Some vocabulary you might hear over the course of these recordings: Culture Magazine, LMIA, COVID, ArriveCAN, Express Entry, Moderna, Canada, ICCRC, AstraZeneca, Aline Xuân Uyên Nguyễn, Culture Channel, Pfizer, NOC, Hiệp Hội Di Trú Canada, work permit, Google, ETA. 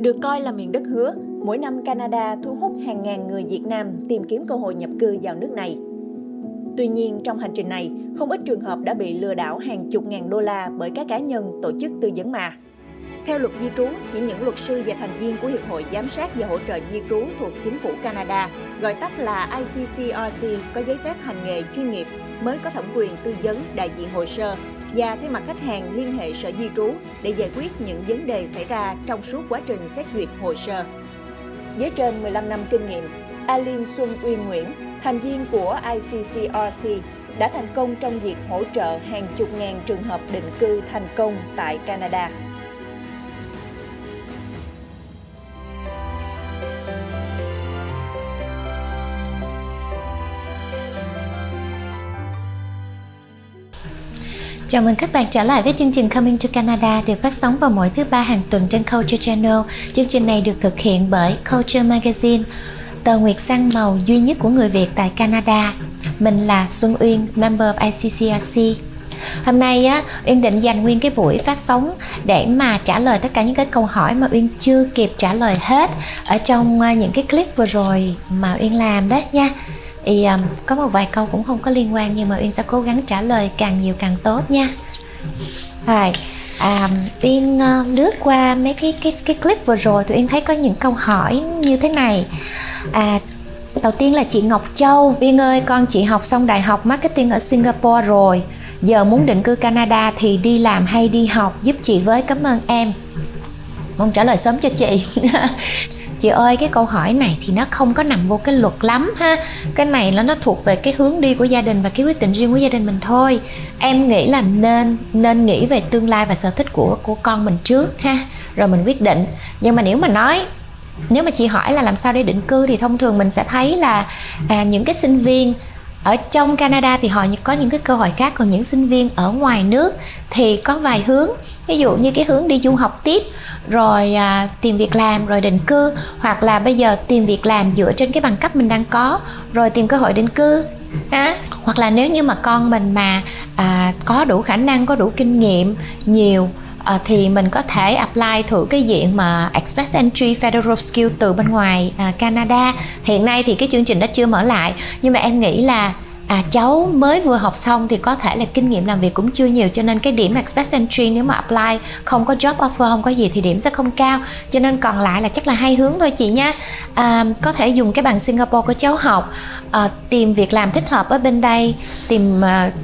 Được coi là miền đất hứa, mỗi năm Canada thu hút hàng ngàn người Việt Nam tìm kiếm cơ hội nhập cư vào nước này. Tuy nhiên, trong hành trình này, không ít trường hợp đã bị lừa đảo hàng chục ngàn đô la bởi các cá nhân, tổ chức tư vấn mà. Theo luật di trú, chỉ những luật sư và thành viên của Hiệp hội Giám sát và Hỗ trợ Di trú thuộc Chính phủ Canada, gọi tắt là ICCRC, có giấy phép hành nghề chuyên nghiệp mới có thẩm quyền tư vấn, đại diện hồ sơ và thay mặt khách hàng liên hệ sở di trú để giải quyết những vấn đề xảy ra trong suốt quá trình xét duyệt hồ sơ. Với trên 15 năm kinh nghiệm, Aline Xuân Uyên Nguyễn, thành viên của ICCRC, đã thành công trong việc hỗ trợ hàng chục ngàn trường hợp định cư thành công tại Canada. Chào mừng các bạn trở lại với chương trình Coming to Canada được phát sóng vào mỗi thứ ba hàng tuần trên Culture Channel. Chương trình này được thực hiện bởi Culture Magazine, tờ nguyệt sang màu duy nhất của người Việt tại Canada. Mình là Xuân Uyên, member of ICCRC. Hôm nay á, Uyên định dành nguyên cái buổi phát sóng để mà trả lời tất cả những cái câu hỏi mà Uyên chưa kịp trả lời hết ở trong những cái clip vừa rồi mà Uyên làm đó nha. Thì có một vài câu cũng không có liên quan nhưng mà Uyên sẽ cố gắng trả lời càng nhiều càng tốt nha. Rồi, Uyên lướt qua mấy cái clip vừa rồi thì Uyên thấy có những câu hỏi như thế này. Đầu tiên là chị Ngọc Châu: Uyên ơi, con chị học xong đại học marketing ở Singapore rồi, giờ muốn định cư Canada thì đi làm hay đi học, giúp chị với, cảm ơn em. Mong trả lời sớm cho chị. Chị ơi, cái câu hỏi này thì nó không có nằm vô cái luật lắm ha. Cái này nó thuộc về cái hướng đi của gia đình và cái quyết định riêng của gia đình mình thôi. Em nghĩ là nên nghĩ về tương lai và sở thích của con mình trước ha, rồi mình quyết định. Nhưng mà nếu mà chị hỏi là làm sao để định cư thì thông thường mình sẽ thấy là những cái sinh viên ở trong Canada thì họ có những cái cơ hội khác, còn những sinh viên ở ngoài nước thì có vài hướng. Ví dụ như cái hướng đi du học tiếp, rồi tìm việc làm, rồi định cư. Hoặc là bây giờ tìm việc làm dựa trên cái bằng cấp mình đang có, rồi tìm cơ hội định cư ha. Hoặc là nếu như mà con mình mà có đủ khả năng, có đủ kinh nghiệm nhiều thì mình có thể apply thử cái diện mà Express Entry Federal Skill từ bên ngoài Canada. Hiện nay thì cái chương trình đó chưa mở lại, nhưng mà em nghĩ là cháu mới vừa học xong thì có thể là kinh nghiệm làm việc cũng chưa nhiều, cho nên cái điểm Express Entry nếu mà apply không có job offer, không có gì thì điểm sẽ không cao. Cho nên còn lại là chắc là hai hướng thôi chị nha. Có thể dùng cái bằng Singapore của cháu học, tìm việc làm thích hợp ở bên đây, tìm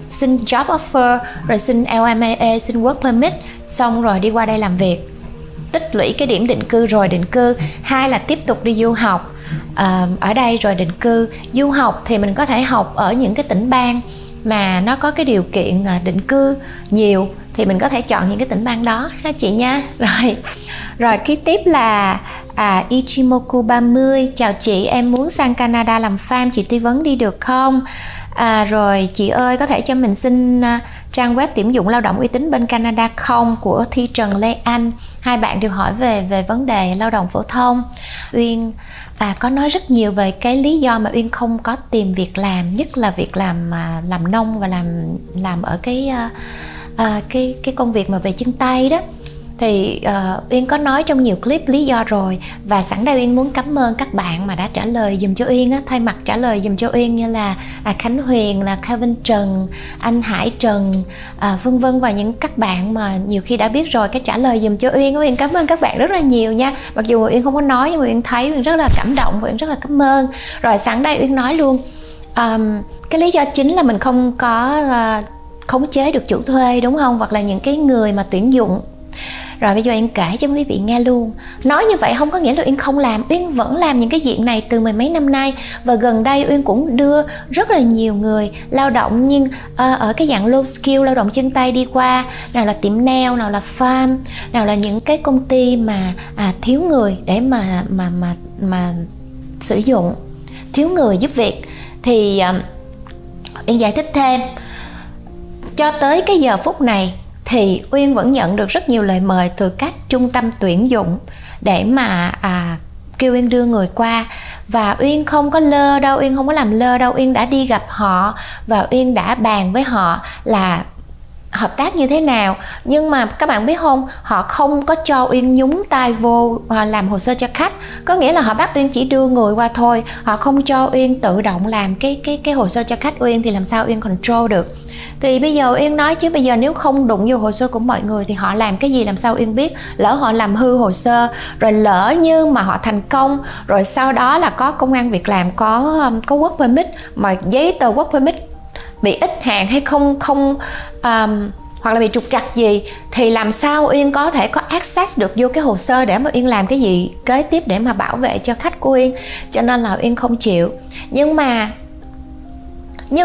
xin job offer, rồi xin LMIA, xin work permit, xong rồi đi qua đây làm việc, tích lũy cái điểm định cư rồi định cư. Hai là tiếp tục đi du học ở đây rồi định cư. Du học thì mình có thể học ở những cái tỉnh bang mà nó có cái điều kiện định cư nhiều, thì mình có thể chọn những cái tỉnh bang đó ha chị nha. Rồi kế tiếp là Ichimoku 30: Chào chị, em muốn sang Canada làm farm, chị tư vấn đi được không? Rồi chị ơi, có thể cho mình xin trang web tuyển dụng lao động uy tín bên Canada không, của Thi Trần Lê Anh. Hai bạn đều hỏi về vấn đề lao động phổ thông. Uyên có nói rất nhiều về cái lý do mà Uyên không có tìm việc làm, nhất là việc làm nông và làm ở cái công việc mà về chân tay đó. Thì Uyên có nói trong nhiều clip lý do rồi, và sẵn đây Uyên muốn cảm ơn các bạn mà đã trả lời dùm cho Uyên á, thay mặt trả lời dùm cho Uyên, như là Khánh Huyền, là Kevin Trần, anh Hải Trần, vân vân, và những các bạn mà nhiều khi đã biết rồi cái trả lời dùm cho Uyên. Uyên cảm ơn các bạn rất là nhiều nha. Mặc dù Uyên không có nói nhưng mà Uyên thấy Uyên rất là cảm động và Uyên rất là cảm ơn. Rồi sẵn đây Uyên nói luôn, cái lý do chính là mình không có khống chế được chủ thuê, đúng không, hoặc là những cái người mà tuyển dụng. Rồi bây giờ Uyên kể cho quý vị nghe luôn. Nói như vậy không có nghĩa là Uyên không làm, Uyên vẫn làm những cái diện này từ mười mấy năm nay. Và gần đây Uyên cũng đưa rất là nhiều người lao động, nhưng ở cái dạng low skill, lao động chân tay đi qua. Nào là tiệm nail, nào là farm, nào là những cái công ty mà thiếu người để mà sử dụng, thiếu người giúp việc. Thì Uyên giải thích thêm, cho tới cái giờ phút này thì Uyên vẫn nhận được rất nhiều lời mời từ các trung tâm tuyển dụng để mà kêu Uyên đưa người qua. Và Uyên không có lơ đâu, Uyên không có làm lơ đâu. Uyên đã đi gặp họ và Uyên đã bàn với họ là hợp tác như thế nào. Nhưng mà các bạn biết không, họ không có cho Uyên nhúng tay vô làm hồ sơ cho khách, có nghĩa là họ bắt Uyên chỉ đưa người qua thôi, họ không cho Uyên tự động làm cái hồ sơ cho khách Uyên, thì làm sao Uyên control được. Thì bây giờ Uyên nói chứ bây giờ nếu không đụng vô hồ sơ của mọi người thì họ làm cái gì làm sao Uyên biết. Lỡ họ làm hư hồ sơ, rồi lỡ như mà họ thành công, rồi sau đó là có công ăn việc làm, có work permit, mà giấy tờ work permit bị ít hàng hay không hoặc là bị trục trặc gì, thì làm sao Uyên có thể có access được vô cái hồ sơ để mà Uyên làm cái gì kế tiếp để mà bảo vệ cho khách của Uyên. Cho nên là Uyên không chịu. Nhưng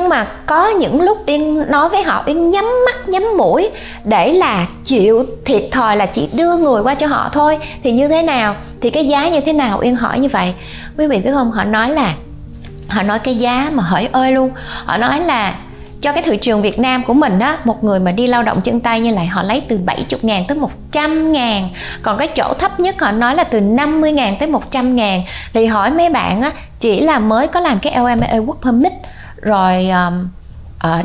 mà có những lúc Uyên nói với họ, Uyên nhắm mắt nhắm mũi để là chịu thiệt thòi là chỉ đưa người qua cho họ thôi, thì như thế nào, thì cái giá như thế nào, Uyên hỏi như vậy. Quý vị biết không, họ nói cái giá mà hỡi ơi luôn. Họ nói là cho cái thị trường Việt Nam của mình đó, một người mà đi lao động chân tay như lại họ lấy từ 70.000 tới 100.000, còn cái chỗ thấp nhất họ nói là từ 50.000 tới 100.000. Thì hỏi mấy bạn á, chỉ là mới có làm cái LMIA Work Permit rồi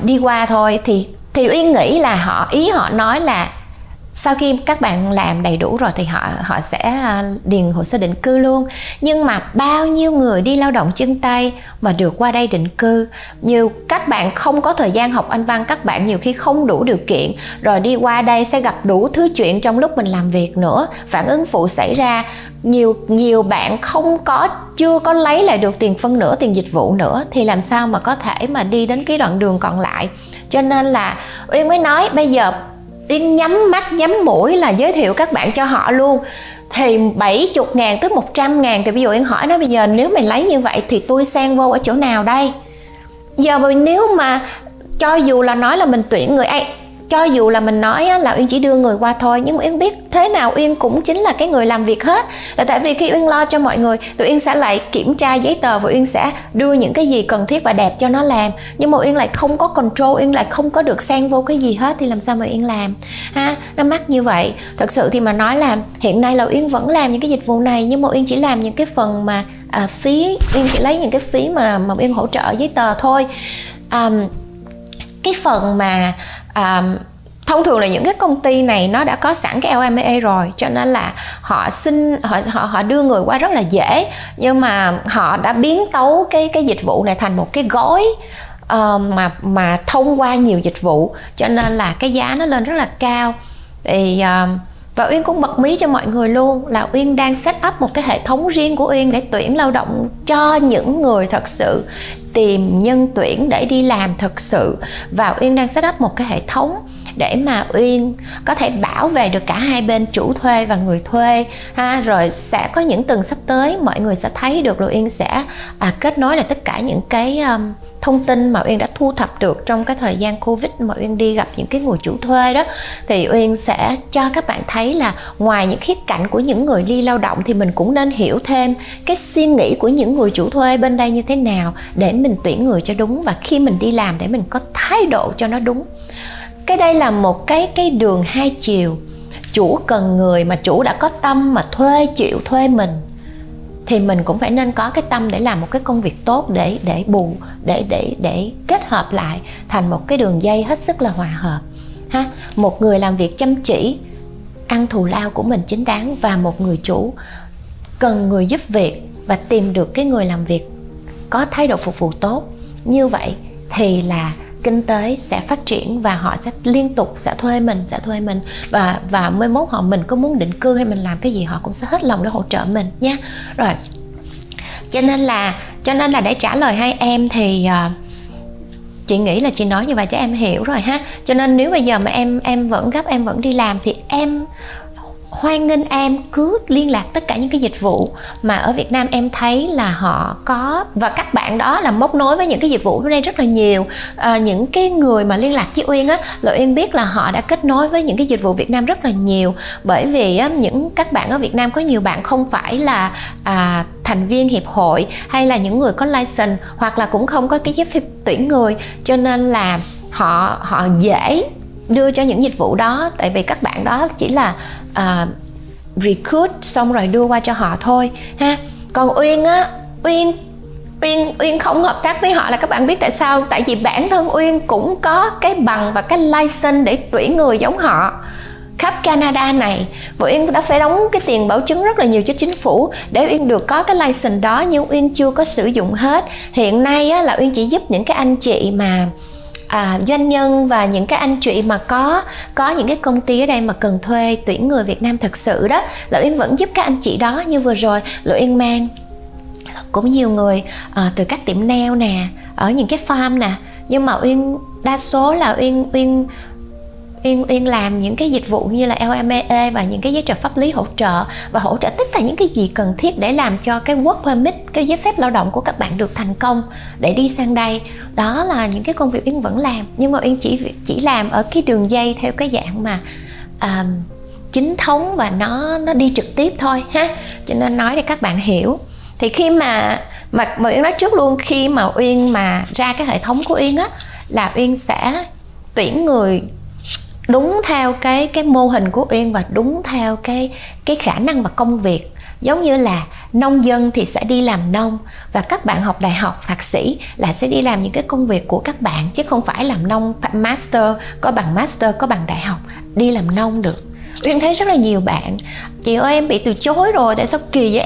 đi qua thôi, thì Uyên nghĩ là họ nói là sau khi các bạn làm đầy đủ rồi thì họ sẽ điền hồ sơ định cư luôn. Nhưng mà bao nhiêu người đi lao động chân tay mà được qua đây định cư, nhiều các bạn không có thời gian học Anh văn, các bạn nhiều khi không đủ điều kiện, rồi đi qua đây sẽ gặp đủ thứ chuyện trong lúc mình làm việc nữa, phản ứng phụ xảy ra, nhiều bạn chưa có lấy lại được tiền phân nửa, tiền dịch vụ nữa, thì làm sao mà có thể mà đi đến cái đoạn đường còn lại. Cho nên là Uyên mới nói bây giờ Uyên nhắm mắt nhắm mũi là giới thiệu các bạn cho họ luôn, thì 70.000 tới 100.000. Thì ví dụ Uyên hỏi nó bây giờ nếu mày lấy như vậy thì tôi sang vô ở chỗ nào đây? Giờ nếu mà cho dù là nói là mình tuyển người ấy, cho dù là mình nói là Uyên chỉ đưa người qua thôi, nhưng Uyên biết thế nào Uyên cũng chính là cái người làm việc hết. Là tại vì khi Uyên lo cho mọi người, tụi Uyên sẽ lại kiểm tra giấy tờ và Uyên sẽ đưa những cái gì cần thiết và đẹp cho nó làm. Nhưng mà Uyên lại không có control, Uyên lại không có được xen vô cái gì hết, thì làm sao mà Uyên làm ha? Nó mắc như vậy. Thật sự thì mà nói là hiện nay là Uyên vẫn làm những cái dịch vụ này, nhưng mà Uyên chỉ làm những cái phần mà phí, Uyên chỉ lấy những cái phí mà Uyên hỗ trợ giấy tờ thôi. Cái phần mà thông thường là những cái công ty này nó đã có sẵn cái LMIA rồi, cho nên là họ đưa người qua rất là dễ. Nhưng mà họ đã biến tấu cái dịch vụ này thành một cái gói mà thông qua nhiều dịch vụ, cho nên là cái giá nó lên rất là cao. Thì và Uyên cũng bật mí cho mọi người luôn là Uyên đang set up một cái hệ thống riêng của Uyên để tuyển lao động cho những người thật sự tìm nhân tuyển để đi làm thật sự. Và Uyên đang set up một cái hệ thống để mà Uyên có thể bảo vệ được cả hai bên chủ thuê và người thuê ha. Rồi sẽ có những tuần sắp tới mọi người sẽ thấy được là Uyên sẽ kết nối lại tất cả những cái thông tin mà Uyên đã thu thập được trong cái thời gian Covid mà Uyên đi gặp những cái người chủ thuê đó. Thì Uyên sẽ cho các bạn thấy là ngoài những khía cạnh của những người đi lao động thì mình cũng nên hiểu thêm cái suy nghĩ của những người chủ thuê bên đây như thế nào để mình tuyển người cho đúng, và khi mình đi làm để mình có thái độ cho nó đúng. Cái đây là một cái đường hai chiều. Chủ cần người, mà chủ đã có tâm mà thuê chịu thuê mình thì mình cũng phải nên có cái tâm để làm một cái công việc tốt, để bù, để kết hợp lại thành một cái đường dây hết sức là hòa hợp ha. Một người làm việc chăm chỉ ăn thù lao của mình chính đáng, và một người chủ cần người giúp việc và tìm được cái người làm việc có thái độ phục vụ tốt. Như vậy thì là kinh tế sẽ phát triển và họ sẽ liên tục sẽ thuê mình và mai mốt mình có muốn định cư hay mình làm cái gì họ cũng sẽ hết lòng để hỗ trợ mình nha. Rồi cho nên là để trả lời hai em thì chị nghĩ là chị nói như vậy cho em hiểu rồi ha. Cho nên nếu bây giờ mà em vẫn gấp, em vẫn đi làm thì em hoan nghênh em cứ liên lạc tất cả những cái dịch vụ mà ở Việt Nam em thấy là họ có, và các bạn đó là móc nối với những cái dịch vụ ở đây rất là nhiều. Những cái người mà liên lạc với Uyên á, là Uyên biết là họ đã kết nối với những cái dịch vụ Việt Nam rất là nhiều, bởi vì những các bạn ở Việt Nam có nhiều bạn không phải là thành viên hiệp hội hay là những người có license, hoặc là cũng không có cái giấy phép tuyển người, cho nên là họ dễ đưa cho những dịch vụ đó, tại vì các bạn đó chỉ là recruit xong rồi đưa qua cho họ thôi ha. Còn Uyên á, Uyên Uyên không hợp tác với họ là các bạn biết tại sao? Tại vì bản thân Uyên cũng có cái bằng và cái license để tuyển người giống họ khắp Canada này. Và Uyên đã phải đóng cái tiền bảo chứng rất là nhiều cho chính phủ để Uyên được có cái license đó, nhưng Uyên chưa có sử dụng hết. Hiện nay á, là Uyên chỉ giúp những cái anh chị mà doanh nhân và những cái anh chị mà có những cái công ty ở đây mà cần thuê tuyển người Việt Nam thật sự đó, là Uyên vẫn giúp các anh chị đó. Như vừa rồi là Uyên mang cũng nhiều người từ các tiệm nail nè, ở những cái farm nè, nhưng mà Uyên đa số là Uyên làm những cái dịch vụ như là LMIA và những cái giấy tờ pháp lý hỗ trợ, và hỗ trợ tất cả những cái gì cần thiết để làm cho cái work permit, cái giấy phép lao động của các bạn được thành công để đi sang đây. Đó là những cái công việc Uyên vẫn làm, nhưng mà Uyên chỉ làm ở cái đường dây theo cái dạng mà chính thống và nó đi trực tiếp thôi ha. Cho nên nói để các bạn hiểu. Thì khi mà Uyên nói trước luôn, khi mà Uyên mà ra cái hệ thống của Uyên á, là Uyên sẽ tuyển người đúng theo cái mô hình của Uyên và đúng theo cái khả năng và công việc. Giống như là nông dân thì sẽ đi làm nông, và các bạn học đại học thạc sĩ là sẽ đi làm những cái công việc của các bạn, chứ không phải làm nông master, có bằng master, có bằng đại học đi làm nông được. Uyên thấy rất là nhiều bạn: chị ơi em bị từ chối rồi, tại sao kỳ vậy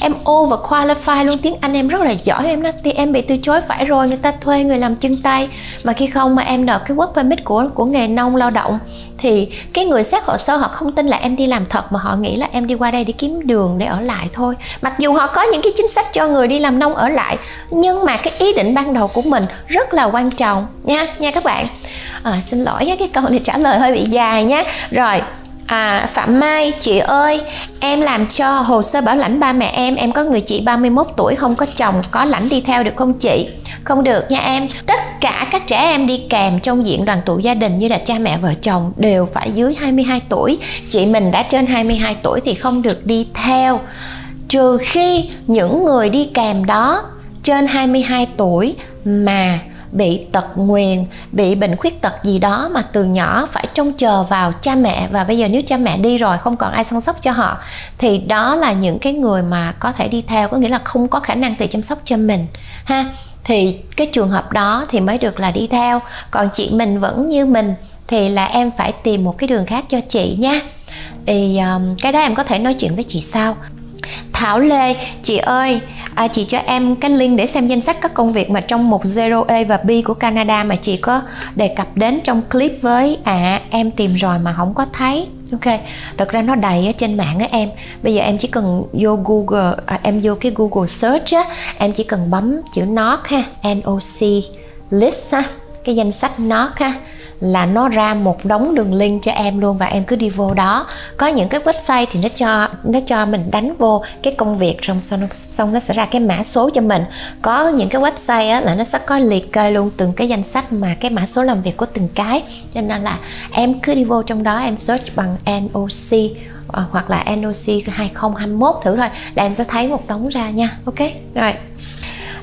em over qualify luôn, tiếng Anh em rất là giỏi. Em nói thì em bị từ chối phải rồi, người ta thuê người làm chân tay, mà khi không mà em nộp cái work permit của nghề nông lao động thì cái người xét hồ sơ họ không tin là em đi làm thật, mà họ nghĩ là em đi qua đây để kiếm đường để ở lại thôi. Mặc dù họ có những cái chính sách cho người đi làm nông ở lại, nhưng mà cái ý định ban đầu của mình rất là quan trọng nha các bạn. Xin lỗi nhé, cái câu này trả lời hơi bị dài nhé. Rồi, Phạm Mai: chị ơi em làm cho hồ sơ bảo lãnh ba mẹ em có người chị 31 tuổi không có chồng, có lãnh đi theo được không chị? Không được nha em. Tất cả các trẻ em đi kèm trong diện đoàn tụ gia đình như là cha mẹ vợ chồng đều phải dưới 22 tuổi. Chị mình đã trên 22 tuổi thì không được đi theo, trừ khi những người đi kèm đó trên 22 tuổi mà bị tật nguyền, bị bệnh khuyết tật gì đó mà từ nhỏ phải trông chờ vào cha mẹ, và bây giờ nếu cha mẹ đi rồi không còn ai săn sóc cho họ thì đó là những cái người mà có thể đi theo, có nghĩa là không có khả năng tự chăm sóc cho mình ha, thì cái trường hợp đó thì mới được là đi theo. Còn chị mình vẫn như mình thì là em phải tìm một cái đường khác cho chị nha. Thì cái đó em có thể nói chuyện với chị sau. Thảo Lê: chị ơi chị cho em cái link để xem danh sách các công việc mà trong mục 0A và B của Canada mà chị có đề cập đến trong clip với em tìm rồi mà không có thấy. Ok, thật ra nó đầy ở trên mạng á em. Bây giờ em chỉ cần vô Google, em vô cái Google search á, em chỉ cần bấm chữ NOC ha, NOC list ha, cái danh sách NOC ha, là nó ra một đống đường link cho em luôn, và em cứ đi vô đó. Có những cái website thì nó cho mình đánh vô cái công việc rồi xong nó sẽ ra cái mã số cho mình. Có những cái website á, là nó sẽ có liệt kê luôn từng cái danh sách mà cái mã số làm việc của từng cái, cho nên là em cứ đi vô trong đó em search bằng NOC hoặc là NOC 2021 thử thôi là em sẽ thấy một đống ra nha. Ok rồi.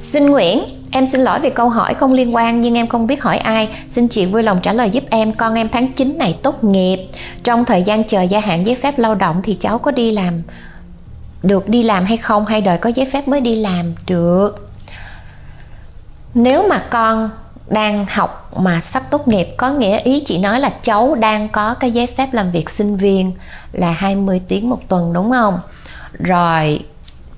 Xin Nguyễn: em xin lỗi vì câu hỏi không liên quan nhưng em không biết hỏi ai, xin chị vui lòng trả lời giúp em. Con em tháng 9 này tốt nghiệp, trong thời gian chờ gia hạn giấy phép lao động thì cháu có đi làm được đi làm hay không, hay đợi có giấy phép mới đi làm được? Nếu mà con đang học mà sắp tốt nghiệp, có nghĩa ý chị nói là cháu đang có cái giấy phép làm việc sinh viên là 20 tiếng một tuần đúng không? Rồi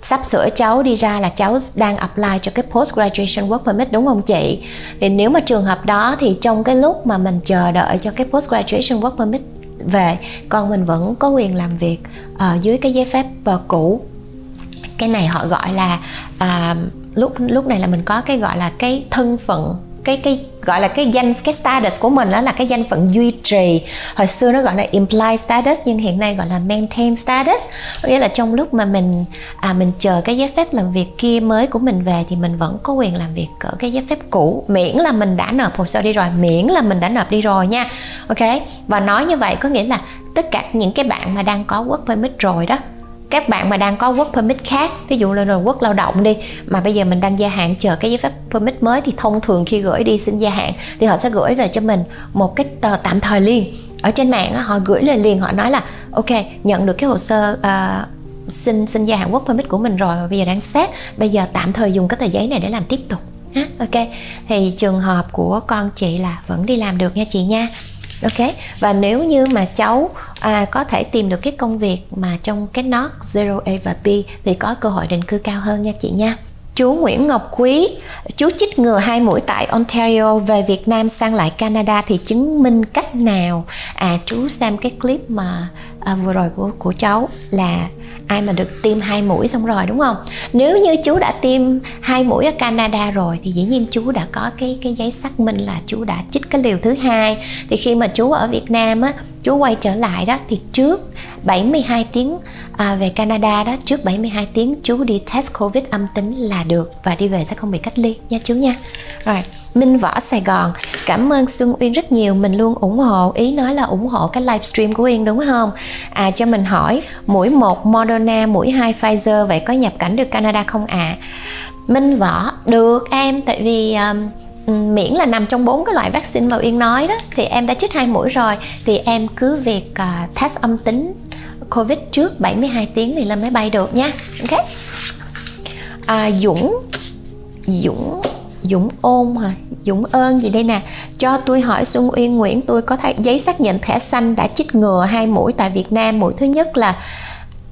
sắp sửa cháu đi ra là cháu đang apply cho cái post graduation work permit đúng không chị? Thì nếu mà trường hợp đó thì trong cái lúc mà mình chờ đợi cho cái post graduation work permit về, con mình vẫn có quyền làm việc dưới cái giấy phép cũ. Cái này họ gọi là lúc này là mình có cái gọi là cái thân phận, cái gọi là cái status của mình đó là cái danh phận duy trì. Hồi xưa nó gọi là implied status nhưng hiện nay gọi là maintain status. Nghĩa là trong lúc mà mình chờ cái giấy phép làm việc kia mới của mình về thì mình vẫn có quyền làm việc ở cái giấy phép cũ, miễn là mình đã nộp hồ sơ đi rồi, nha. Ok, và nói như vậy có nghĩa là tất cả những cái bạn mà đang có work permit rồi đó, các bạn mà đang có work permit khác, ví dụ là rồi work lao động đi, mà bây giờ mình đang gia hạn chờ cái giấy phép permit mới, thì thông thường khi gửi đi xin gia hạn thì họ sẽ gửi về cho mình một cái tờ tạm thời liền. Ở trên mạng họ gửi lời liền, họ nói là ok, nhận được cái hồ sơ xin gia Hàn Quốc permit của mình rồi mà bây giờ đang xét, bây giờ tạm thời dùng cái tờ giấy này để làm tiếp tục ha. Ok, thì trường hợp của con chị là vẫn đi làm được nha chị nha. Ok, và nếu như mà cháu có thể tìm được cái công việc mà trong cái NOC 0A và B thì có cơ hội định cư cao hơn nha chị nha. Chú Nguyễn Ngọc Quý, chú chích ngừa 2 mũi tại Ontario về Việt Nam sang lại Canada thì chứng minh cách nào? Chú xem cái clip mà vừa rồi của cháu là ai mà được tiêm 2 mũi xong rồi đúng không? Nếu như chú đã tiêm 2 mũi ở Canada rồi thì dĩ nhiên chú đã có cái giấy xác minh là chú đã chích cái liều thứ 2. Thì khi mà chú ở Việt Nam á, chú quay trở lại đó thì trước 72 tiếng về Canada đó, trước 72 tiếng chú đi test Covid âm tính là được và đi về sẽ không bị cách ly nha chú nha. Rồi, Minh Võ Sài Gòn, cảm ơn Xuân Uyên rất nhiều, mình luôn ủng hộ, ý nói là ủng hộ cái livestream của Uyên đúng không? Cho mình hỏi, mũi 1 Moderna, mũi 2 Pfizer, vậy có nhập cảnh được Canada không ạ? Minh Võ, được em, tại vì miễn là nằm trong 4 cái loại vaccine mà Uyên nói đó thì em đã chích 2 mũi rồi, thì em cứ việc test âm tính Covid trước 72 tiếng thì lên máy bay được nha. Ok. Dũng Ôn hả? Dũng Ơn gì đây nè. Cho tôi hỏi Xuân Uyên Nguyễn, tôi có thấy giấy xác nhận thẻ xanh đã chích ngừa 2 mũi tại Việt Nam. Mũi thứ nhất là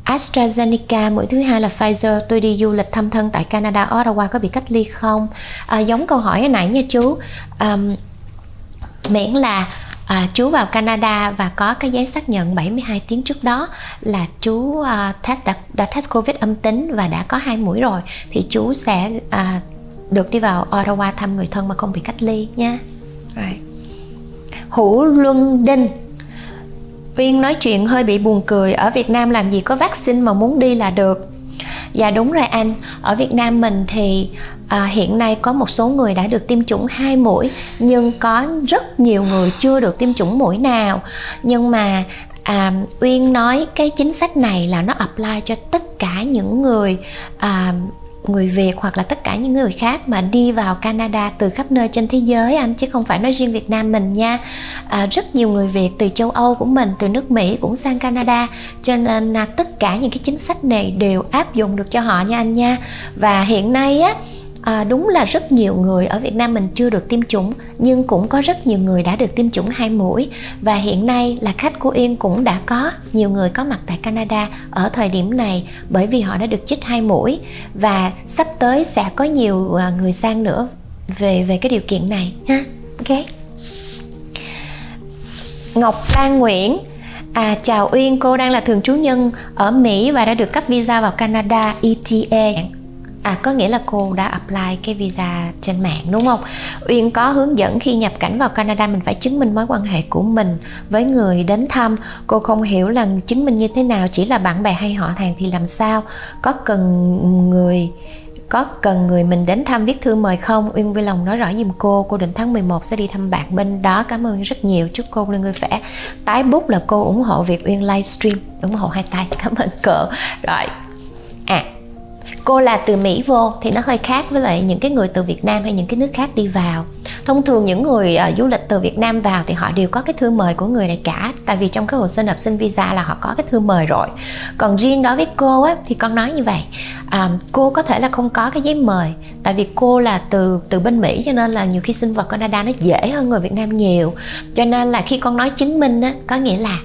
AstraZeneca, mũi thứ hai là Pfizer. Tôi đi du lịch thăm thân tại Canada, Ottawa có bị cách ly không? Giống câu hỏi hồi nãy nha chú. Miễn là chú vào Canada và có cái giấy xác nhận 72 tiếng trước đó là chú đã test Covid âm tính và đã có 2 mũi rồi thì chú sẽ được đi vào Ottawa thăm người thân mà không bị cách ly nha. Right. Hữu Luân Đinh, Uyên nói chuyện hơi bị buồn cười, ở Việt Nam làm gì có vaccine mà muốn đi là được. Dạ đúng rồi anh, ở Việt Nam mình thì hiện nay có một số người đã được tiêm chủng 2 mũi nhưng có rất nhiều người chưa được tiêm chủng mũi nào. Nhưng mà Uyên nói cái chính sách này là nó apply cho tất cả những người Việt hoặc là tất cả những người khác mà đi vào Canada từ khắp nơi trên thế giới anh, chứ không phải nói riêng Việt Nam mình nha. Rất nhiều người Việt từ châu Âu của mình, từ nước Mỹ cũng sang Canada, cho nên tất cả những cái chính sách này đều áp dụng được cho họ nha anh nha. Và hiện nay á, đúng là rất nhiều người ở Việt Nam mình chưa được tiêm chủng nhưng cũng có rất nhiều người đã được tiêm chủng 2 mũi, và hiện nay là khách của Uyên cũng đã có nhiều người có mặt tại Canada ở thời điểm này bởi vì họ đã được chích 2 mũi, và sắp tới sẽ có nhiều người sang nữa về cái điều kiện này ha. Ok. Ngọc Lan Nguyễn, chào Uyên, cô đang là thường trú nhân ở Mỹ và đã được cấp visa vào Canada ETA. Có nghĩa là cô đã apply cái visa trên mạng đúng không? Uyên có hướng dẫn khi nhập cảnh vào Canada mình phải chứng minh mối quan hệ của mình với người đến thăm. Cô không hiểu là chứng minh như thế nào, chỉ là bạn bè hay họ hàng thì làm sao? Có cần người mình đến thăm viết thư mời không? Uyên vui lòng nói rõ giùm cô định tháng 11 sẽ đi thăm bạn bên đó. Cảm ơn rất nhiều, chúc cô luôn người khỏe. Tái bút là cô ủng hộ việc Uyên livestream, ủng hộ hai tay, cảm ơn cậu. Rồi. Cô là từ Mỹ vô thì nó hơi khác với lại những cái người từ Việt Nam hay những cái nước khác đi vào. Thông thường những người du lịch từ Việt Nam vào thì họ đều có cái thư mời của người này cả, tại vì trong cái hồ sơ nộp xin visa là họ có cái thư mời rồi. Còn riêng đối với cô á, thì con nói như vậy, cô có thể là không có cái giấy mời, tại vì cô là từ bên Mỹ cho nên là nhiều khi xin vào Canada nó dễ hơn người Việt Nam nhiều. Cho nên là khi con nói chứng minh á, có nghĩa là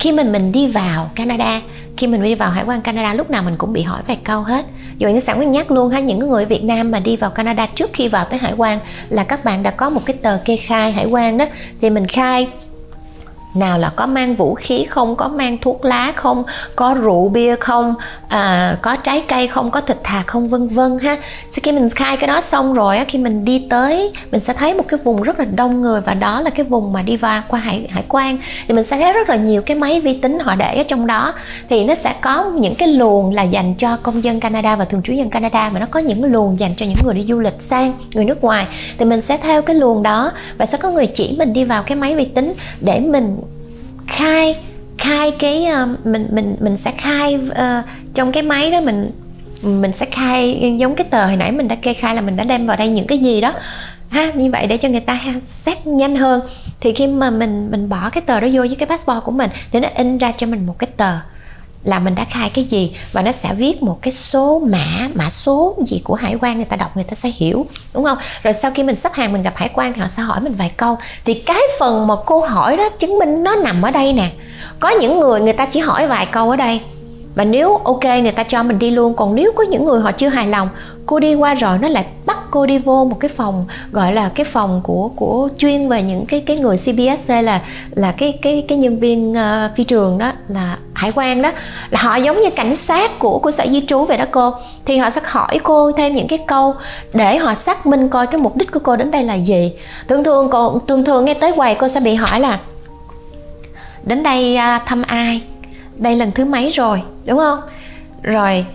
khi mình đi vào Canada, khi mình đi vào hải quan Canada lúc nào mình cũng bị hỏi vài câu hết. Dù anh sẵn nhắc luôn ha, những người Việt Nam mà đi vào Canada trước khi vào tới hải quan là các bạn đã có một cái tờ kê khai hải quan đó, thì mình khai nào là có mang vũ khí không, có mang thuốc lá không, có rượu bia không, có trái cây không, có thịt thà không, vân vân ha. Sau khi mình khai cái đó xong rồi á, khi mình đi tới mình sẽ thấy một cái vùng rất là đông người, và đó là cái vùng mà đi qua hải quan thì mình sẽ thấy rất là nhiều cái máy vi tính họ để ở trong đó. Thì nó sẽ có những cái luồng là dành cho công dân Canada và thường trú dân Canada, mà nó có những luồng dành cho những người đi du lịch sang người nước ngoài, thì mình sẽ theo cái luồng đó và sẽ có người chỉ mình đi vào cái máy vi tính để mình khai cái mình sẽ khai trong cái máy đó, mình sẽ khai giống cái tờ hồi nãy mình đã kê khai là mình đã đem vào đây những cái gì đó ha, như vậy để cho người ta xét nhanh hơn. Thì khi mà mình bỏ cái tờ đó vô với cái passport của mình để nó in ra cho mình một cái tờ là mình đã khai cái gì, và nó sẽ viết một cái số mã số gì của hải quan, người ta đọc người ta sẽ hiểu, đúng không? Rồi sau khi mình xếp hàng mình gặp hải quan thì họ sẽ hỏi mình vài câu, thì cái phần mà cô hỏi đó chứng minh nó nằm ở đây nè. Có những người người ta chỉ hỏi vài câu ở đây và nếu ok người ta cho mình đi luôn, còn nếu có những người họ chưa hài lòng, cô đi qua rồi nó lại bắt cô đi vô một cái phòng gọi là cái phòng của chuyên về những cái người CBSC là cái nhân viên phi trường đó, là hải quan đó, là họ giống như cảnh sát của sở di trú vậy đó cô, thì họ sẽ hỏi cô thêm những cái câu để họ xác minh coi cái mục đích của cô đến đây là gì. Thường thường nghe tới quầy cô sẽ bị hỏi là đến đây thăm ai, đây lần thứ mấy rồi, đúng không? Rồi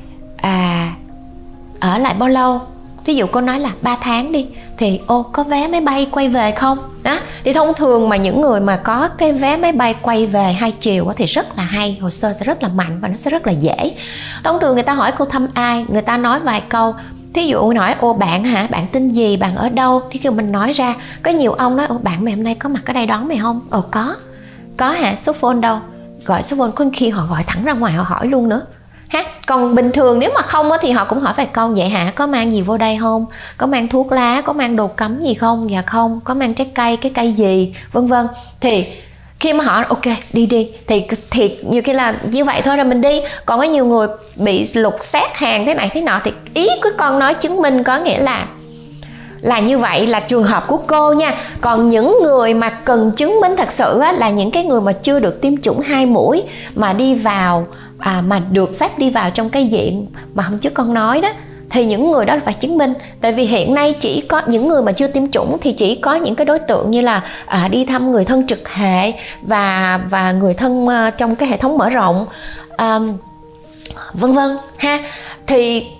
ở lại bao lâu? Ví dụ cô nói là 3 tháng đi thì ô có vé máy bay quay về không? Đó, thì thông thường mà những người mà có cái vé máy bay quay về 2 chiều thì rất là hay, hồ sơ sẽ rất là mạnh và nó sẽ rất là dễ. Thông thường người ta hỏi cô thăm ai, người ta nói vài câu. Thí dụ nói ô bạn hả, bạn tên gì, bạn ở đâu, thì kêu mình nói ra. Có nhiều ông nói ô bạn mày hôm nay có mặt ở đây đón mày không? Ồ có hả, số phone đâu? Gọi số phone, có khi họ gọi thẳng ra ngoài họ hỏi luôn nữa. Ha? Còn bình thường nếu mà không thì họ cũng hỏi vài câu, vậy hả, có mang gì vô đây không, có mang thuốc lá, có mang đồ cấm gì không, dạ không, có mang trái cây, cái cây gì, vân vân. Thì khi mà họ ok đi thì nhiều khi là như vậy thôi rồi mình đi. Còn có nhiều người bị lục soát hàng thế này thế nọ thì ý của con nói chứng minh có nghĩa là như vậy là trường hợp của cô nha. Còn những người mà cần chứng minh thật sự là những cái người mà chưa được tiêm chủng 2 mũi mà đi vào mà được phép đi vào trong cái diện mà hôm trước con nói đó, thì những người đó phải chứng minh. Tại vì hiện nay chỉ có những người mà chưa tiêm chủng thì chỉ có những cái đối tượng như là đi thăm người thân trực hệ và người thân trong cái hệ thống mở rộng vân vân ha.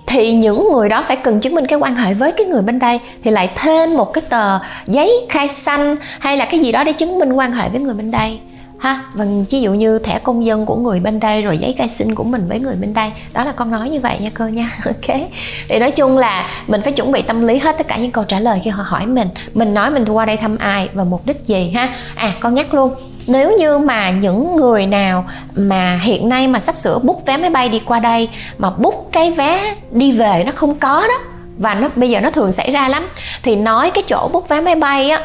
Thì những người đó phải cần chứng minh cái quan hệ với cái người bên đây, thì lại thêm một cái tờ giấy khai xanh hay là cái gì đó để chứng minh quan hệ với người bên đây ha. Và ví dụ như thẻ công dân của người bên đây rồi giấy khai sinh của mình với người bên đây, đó là con nói như vậy nha cô nha. Ok, thì nói chung là mình phải chuẩn bị tâm lý hết tất cả những câu trả lời khi họ hỏi mình nói mình qua đây thăm ai và mục đích gì ha. Con nhắc luôn, nếu như mà những người nào mà hiện nay mà sắp sửa book vé máy bay đi qua đây mà book cái vé đi về nó không có đó, và bây giờ nó thường xảy ra lắm, thì nói cái chỗ book vé máy bay á,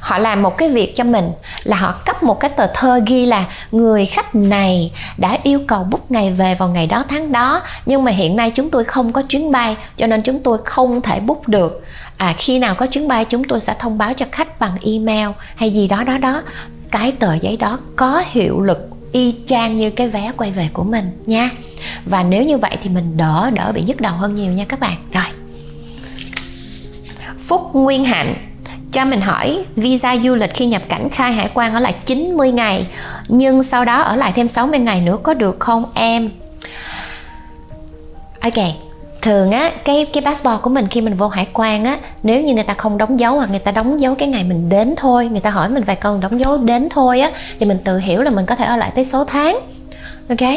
họ làm một cái việc cho mình là họ cấp một cái tờ thơ ghi là người khách này đã yêu cầu book ngày về vào ngày đó tháng đó, nhưng mà hiện nay chúng tôi không có chuyến bay cho nên chúng tôi không thể book được. Khi nào có chuyến bay chúng tôi sẽ thông báo cho khách bằng email hay gì đó. Cái tờ giấy đó có hiệu lực y chang như cái vé quay về của mình nha. Và nếu như vậy thì mình đỡ bị nhức đầu hơn nhiều nha các bạn. Rồi, Phúc Nguyên Hạnh cho mình hỏi visa du lịch khi nhập cảnh khai hải quan ở lại 90 ngày nhưng sau đó ở lại thêm 60 ngày nữa có được không em? Ok, thường á cái passport của mình khi mình vô hải quan á, nếu như người ta không đóng dấu hoặc người ta đóng dấu cái ngày mình đến thôi, người ta hỏi mình vài câu đóng dấu đến thôi á, thì mình tự hiểu là mình có thể ở lại tới số tháng. Ok,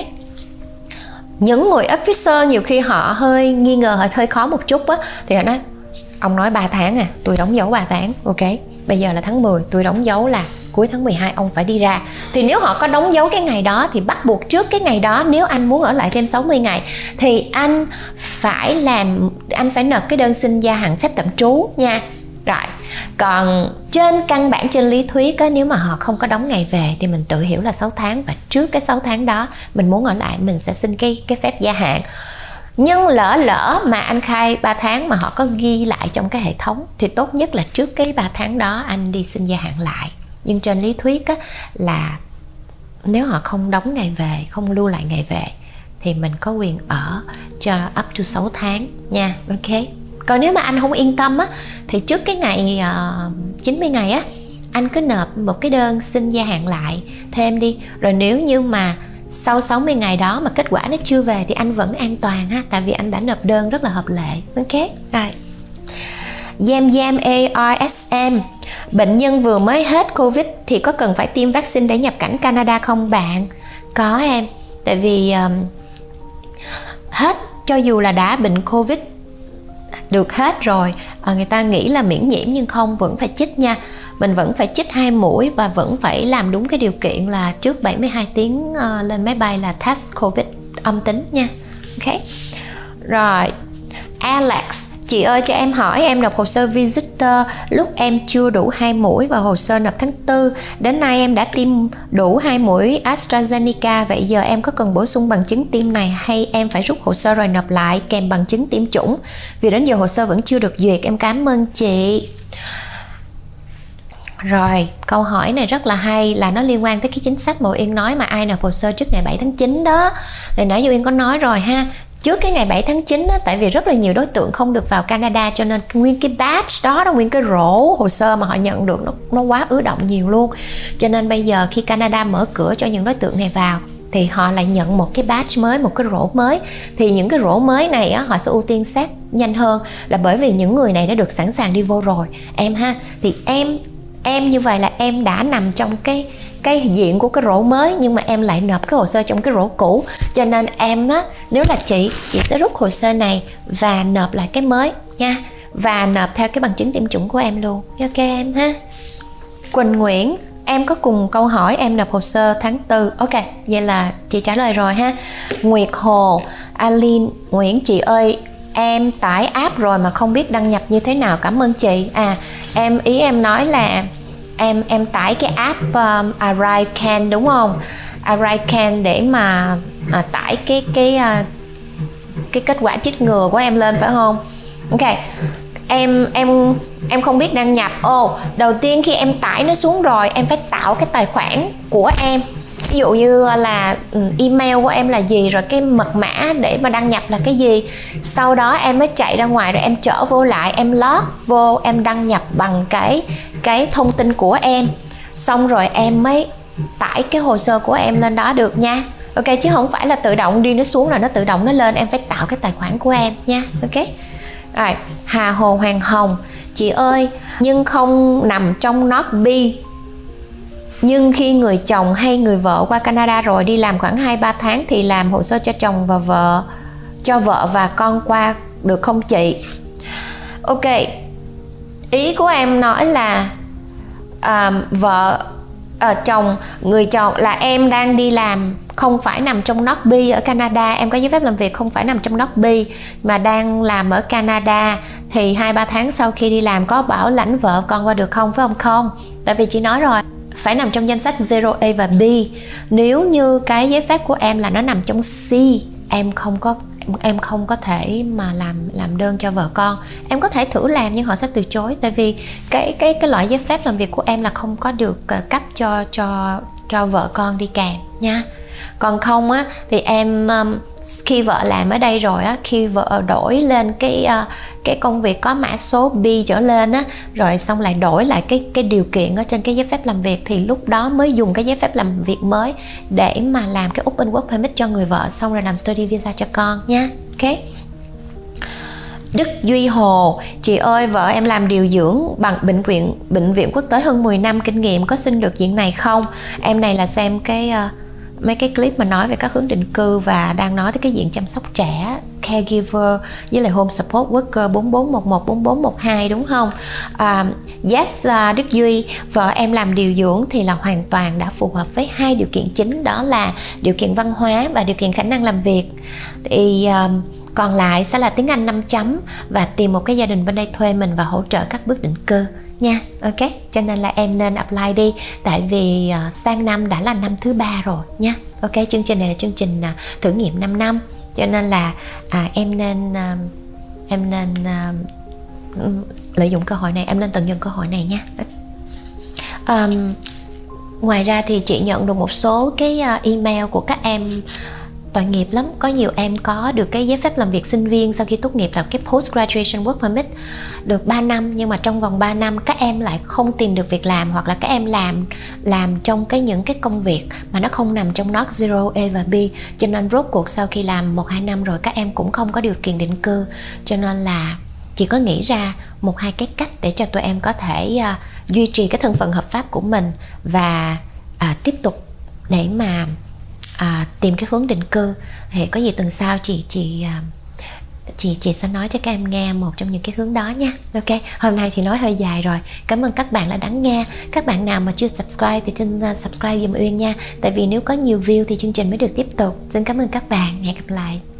những người officer nhiều khi họ hơi nghi ngờ, họ hơi khó một chút á, thì họ nói ông nói 3 tháng à, tôi đóng dấu 3 tháng, ok, bây giờ là tháng 10, tôi đóng dấu là cuối tháng 12 ông phải đi ra. Thì nếu họ có đóng dấu cái ngày đó thì bắt buộc trước cái ngày đó, nếu anh muốn ở lại thêm 60 ngày thì anh phải nộp cái đơn xin gia hạn phép tạm trú nha. Rồi, còn trên căn bản trên lý thuyết á, nếu mà họ không có đóng ngày về thì mình tự hiểu là 6 tháng và trước cái 6 tháng đó mình muốn ở lại mình sẽ xin cái phép gia hạn. Nhưng lỡ mà anh khai 3 tháng mà họ có ghi lại trong cái hệ thống thì tốt nhất là trước cái 3 tháng đó anh đi xin gia hạn lại. Nhưng trên lý thuyết á, là nếu họ không đóng ngày về, không lưu lại ngày về thì mình có quyền ở cho up to 6 tháng nha. Ok. Còn nếu mà anh không yên tâm á, thì trước cái ngày 90 ngày á, anh cứ nộp một cái đơn xin gia hạn lại thêm đi. Rồi nếu như mà sau 60 ngày đó mà kết quả nó chưa về thì anh vẫn an toàn ha, tại vì anh đã nộp đơn rất là hợp lệ. Ok, rồi. Yam ARSM, bệnh nhân vừa mới hết Covid thì có cần phải tiêm vaccine để nhập cảnh Canada không bạn? Có em, tại vì hết, cho dù là đã bệnh Covid được hết rồi, người ta nghĩ là miễn nhiễm nhưng không, vẫn phải chích nha. mình vẫn phải chích 2 mũi và vẫn phải làm đúng cái điều kiện là trước 72 tiếng lên máy bay là test COVID âm tính nha. Ok. Rồi, Alex, chị ơi cho em hỏi, em nộp hồ sơ visitor lúc em chưa đủ 2 mũi và hồ sơ nộp tháng 4. Đến nay em đã tiêm đủ 2 mũi AstraZeneca, vậy giờ em có cần bổ sung bằng chứng tiêm này hay em phải rút hồ sơ rồi nộp lại kèm bằng chứng tiêm chủng? Vì đến giờ hồ sơ vẫn chưa được duyệt, em cảm ơn chị. Rồi, câu hỏi này rất là hay, là nó liên quan tới cái chính sách mà Uyên nói mà ai nộp hồ sơ trước ngày 7 tháng 9 đó. Rồi nãy Uyên có nói rồi ha. Trước cái ngày 7 tháng 9 á, tại vì rất là nhiều đối tượng không được vào Canada cho nên nguyên cái batch đó, nguyên cái rổ hồ sơ mà họ nhận được nó quá ứ động nhiều luôn. Cho nên bây giờ khi Canada mở cửa cho những đối tượng này vào thì họ lại nhận một cái batch mới, một cái rổ mới. Thì những cái rổ mới này á, họ sẽ ưu tiên xét nhanh hơn là bởi vì những người này đã được sẵn sàng đi vô rồi em ha. Thì em như vậy là em đã nằm trong cái diện của cái rổ mới nhưng mà em lại nộp cái hồ sơ trong cái rổ cũ, cho nên em á, nếu là chị sẽ rút hồ sơ này và nộp lại cái mới nha, và nộp theo cái bằng chứng tiêm chủng của em luôn. Ok em ha. Quỳnh Nguyễn, em có cùng câu hỏi em nộp hồ sơ tháng 4. Ok, vậy là chị trả lời rồi ha. Nguyệt Hồ, Aline Nguyễn, chị ơi em tải app rồi mà không biết đăng nhập như thế nào, cảm ơn chị. À em, ý em nói là em tải cái app ArriveCAN đúng không? ArriveCAN để mà tải cái kết quả chích ngừa của em lên phải không? Ok. Em không biết đăng nhập. Đầu tiên khi em tải nó xuống rồi, em phải tạo cái tài khoản của em. Ví dụ như là email của em là gì, rồi cái mật mã để mà đăng nhập là cái gì. Sau đó em mới chạy ra ngoài rồi em trở vô lại, em log vô, em đăng nhập bằng cái thông tin của em. Xong rồi em mới tải cái hồ sơ của em lên đó được nha. Ok, chứ không phải là tự động đi nó xuống rồi nó tự động nó lên, em phải tạo cái tài khoản của em nha. Ok. Rồi, Hà Hồ Hoàng Hồng, chị ơi, nhưng không nằm trong NOC B. Nhưng khi người chồng hay người vợ qua Canada rồi đi làm khoảng 2-3 tháng thì làm hồ sơ cho chồng và vợ, cho vợ và con qua được không chị? Ok, ý của em nói là người chồng là em đang đi làm, không phải nằm trong NOC B ở Canada, em có giấy phép làm việc không phải nằm trong NOC B mà đang làm ở Canada, thì 2-3 tháng sau khi đi làm có bảo lãnh vợ con qua được không, phải không? Không, tại vì chị nói rồi, phải nằm trong danh sách 0A và B. Nếu như cái giấy phép của em là nó nằm trong C, em không có thể mà làm đơn cho vợ con. Em có thể thử làm nhưng họ sẽ từ chối, tại vì cái loại giấy phép làm việc của em là không có được cấp cho vợ con đi kèm nha. Còn không á thì em khi vợ làm ở đây rồi á, khi vợ đổi lên cái công việc có mã số B trở lên á, rồi xong lại đổi lại cái điều kiện ở trên cái giấy phép làm việc, thì lúc đó mới dùng cái giấy phép làm việc mới để mà làm cái Open Work Permit cho người vợ, xong rồi làm study visa cho con nha. Ok. Đức Duy Hồ, chị ơi vợ em làm điều dưỡng bằng bệnh viện quốc tế hơn 10 năm kinh nghiệm, có xin được diện này không? Em này là xem cái mấy cái clip mà nói về các hướng định cư và đang nói tới cái diện chăm sóc trẻ, caregiver với lại home support worker 4411 4412 đúng không? Yes, Đức Duy, vợ em làm điều dưỡng thì là hoàn toàn đã phù hợp với 2 điều kiện chính, đó là điều kiện văn hóa và điều kiện khả năng làm việc. Thì còn lại sẽ là tiếng Anh 5 chấm và tìm một cái gia đình bên đây thuê mình và hỗ trợ các bước định cư nha. Ok, cho nên là em nên apply đi, tại vì sang năm đã là năm thứ 3 rồi nha. Ok, chương trình này là chương trình thử nghiệm 5 năm cho nên là em nên lợi dụng cơ hội này, em nên tận dụng cơ hội này nha. Ngoài ra thì chị nhận được một số cái email của các em tội nghiệp lắm, có nhiều em có được cái giấy phép làm việc sinh viên sau khi tốt nghiệp là cái Post Graduation Work Permit được 3 năm nhưng mà trong vòng 3 năm các em lại không tìm được việc làm, hoặc là các em làm trong những cái công việc mà nó không nằm trong NOC 0A và B, cho nên rốt cuộc sau khi làm 1-2 năm rồi các em cũng không có điều kiện định cư. Cho nên là chị có nghĩ ra 1-2 cái cách để cho tụi em có thể duy trì cái thân phận hợp pháp của mình và tiếp tục để mà tìm cái hướng định cư. Thì có gì tuần sau chị chị sẽ nói cho các em nghe một trong những cái hướng đó nha. Ok, hôm nay chị nói hơi dài rồi. Cảm ơn các bạn đã lắng nghe. Các bạn nào mà chưa subscribe thì xin subscribe dùm Uyên nha. Tại vì nếu có nhiều view thì chương trình mới được tiếp tục. Xin cảm ơn các bạn, hẹn gặp lại.